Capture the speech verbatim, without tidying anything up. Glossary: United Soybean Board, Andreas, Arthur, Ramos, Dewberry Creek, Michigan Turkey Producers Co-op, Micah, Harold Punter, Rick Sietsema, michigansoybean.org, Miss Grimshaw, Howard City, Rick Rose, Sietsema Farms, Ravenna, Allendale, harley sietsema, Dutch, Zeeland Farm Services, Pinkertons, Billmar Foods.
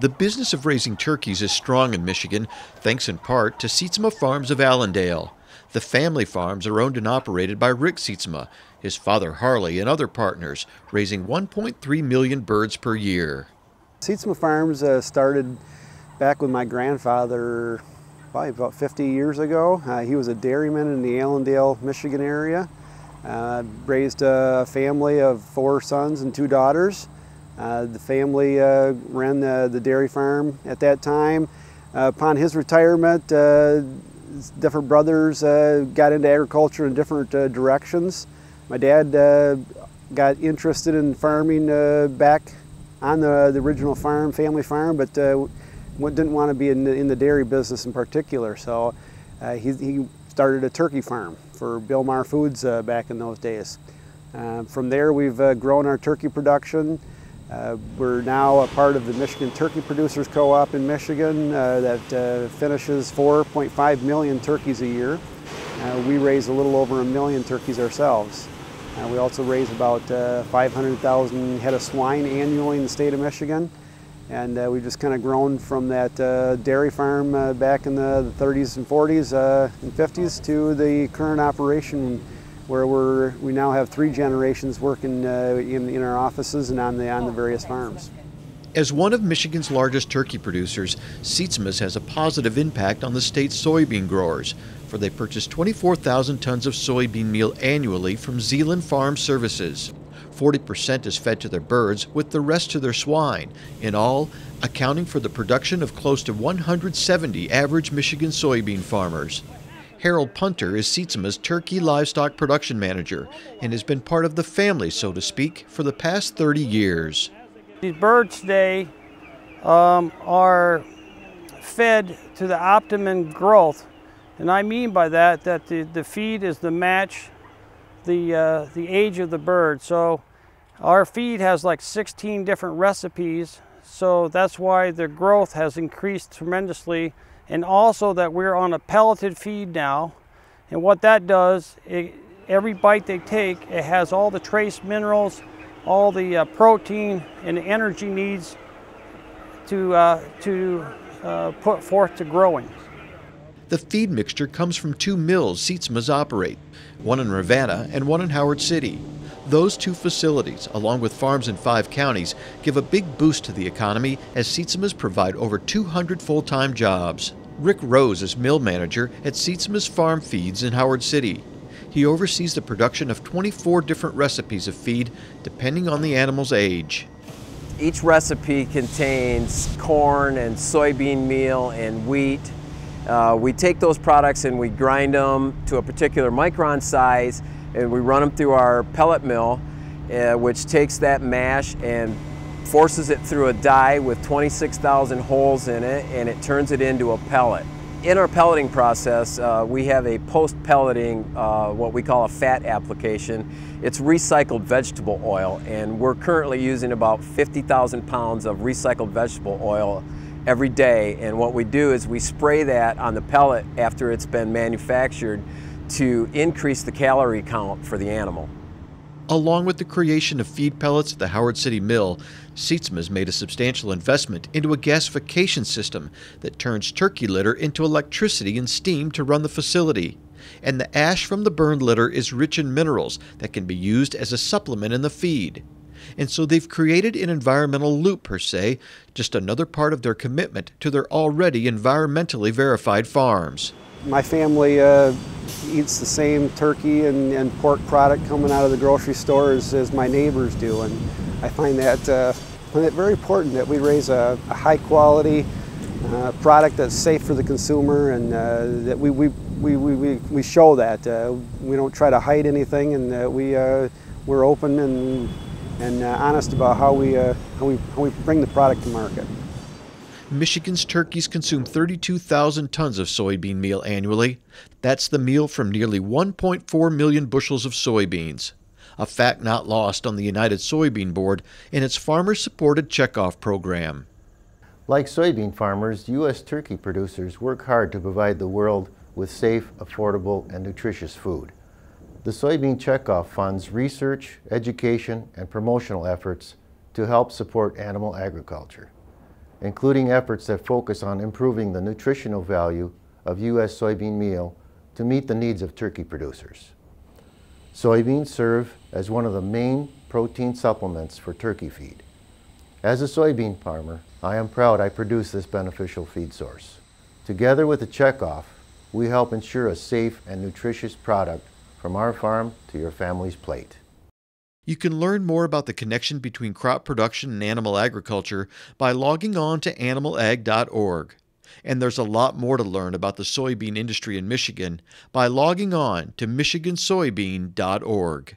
The business of raising turkeys is strong in Michigan, thanks in part to Sietsema Farms of Allendale. The family farms are owned and operated by Rick Sietsema, his father Harley and other partners, raising one point three million birds per year. Sietsema Farms uh, started back with my grandfather probably about fifty years ago. Uh, he was a dairyman in the Allendale, Michigan area. Uh, raised a family of four sons and two daughters. Uh, the family uh, ran the, the dairy farm at that time. Uh, upon his retirement, uh, different brothers uh, got into agriculture in different uh, directions. My dad uh, got interested in farming uh, back on the, the original farm, family farm, but uh, didn't want to be in the, in the dairy business in particular. So uh, he, he started a turkey farm for Billmar Foods uh, back in those days. Uh, from there, we've uh, grown our turkey production. Uh, we're now a part of the Michigan Turkey Producers Co-op in Michigan uh, that uh, finishes four point five million turkeys a year. Uh, we raise a little over a million turkeys ourselves. Uh, we also raise about uh, five hundred thousand head of swine annually in the state of Michigan. And uh, we've just kind of grown from that uh, dairy farm uh, back in the, the thirties and forties uh, and fifties to the current operation, where we're, we now have three generations working uh, in, in our offices and on the, on the various farms. As one of Michigan's largest turkey producers, Sietsema's has a positive impact on the state's soybean growers, for they purchase twenty-four thousand tons of soybean meal annually from Zeeland Farm Services. forty percent is fed to their birds, with the rest to their swine, in all accounting for the production of close to one hundred seventy average Michigan soybean farmers. Harold Punter is Sietsema's turkey livestock production manager and has been part of the family, so to speak, for the past thirty years. These birds today um, are fed to the optimum growth, and I mean by that that the, the feed is the match, the, uh, the age of the bird. So our feed has like sixteen different recipes, so that's why their growth has increased tremendously. And also that we're on a pelleted feed now, and what that does, it, every bite they take, it has all the trace minerals, all the uh, protein and energy needs to, uh, to uh, put forth to growing. The feed mixture comes from two mills Sietsema's operate, one in Ravenna and one in Howard City. Those two facilities, along with farms in five counties, give a big boost to the economy as Sietsema's provide over two hundred full-time jobs. Rick Rose is mill manager at Sietsema's Farm Feeds in Howard City. He oversees the production of twenty-four different recipes of feed, depending on the animal's age. Each recipe contains corn and soybean meal and wheat. Uh, we take those products and we grind them to a particular micron size, and we run them through our pellet mill, uh, which takes that mash and forces it through a die with twenty-six thousand holes in it, and it turns it into a pellet. In our pelleting process, uh, we have a post-pelleting, uh, what we call a fat application. It's recycled vegetable oil, and we're currently using about fifty thousand pounds of recycled vegetable oil every day, and what we do is we spray that on the pellet after it's been manufactured to increase the calorie count for the animal. Along with the creation of feed pellets at the Howard City Mill, Sietsema's made a substantial investment into a gasification system that turns turkey litter into electricity and steam to run the facility. And the ash from the burned litter is rich in minerals that can be used as a supplement in the feed. And so they've created an environmental loop, per se, just another part of their commitment to their already environmentally verified farms. My family uh, eats the same turkey and, and pork product coming out of the grocery store as, as my neighbors do, and I find that, uh, find that very important that we raise a, a high quality uh, product that's safe for the consumer, and uh, that we, we, we, we, we show that. Uh, we don't try to hide anything, and uh, we, uh, we're open and and uh, honest about how we, uh, how, we, how we bring the product to market. Michigan's turkeys consume thirty-two thousand tons of soybean meal annually. That's the meal from nearly one point four million bushels of soybeans, a fact not lost on the United Soybean Board and its farmer-supported checkoff program. Like soybean farmers, U S turkey producers work hard to provide the world with safe, affordable, and nutritious food. The Soybean Checkoff funds research, education, and promotional efforts to help support animal agriculture. including efforts that focus on improving the nutritional value of U S soybean meal to meet the needs of turkey producers. Soybeans serve as one of the main protein supplements for turkey feed. As a soybean farmer, I am proud I produce this beneficial feed source. Together with the checkoff, we help ensure a safe and nutritious product from our farm to your family's plate. You can learn more about the connection between crop production and animal agriculture by logging on to animal ag dot org. And there's a lot more to learn about the soybean industry in Michigan by logging on to michigan soybean dot org.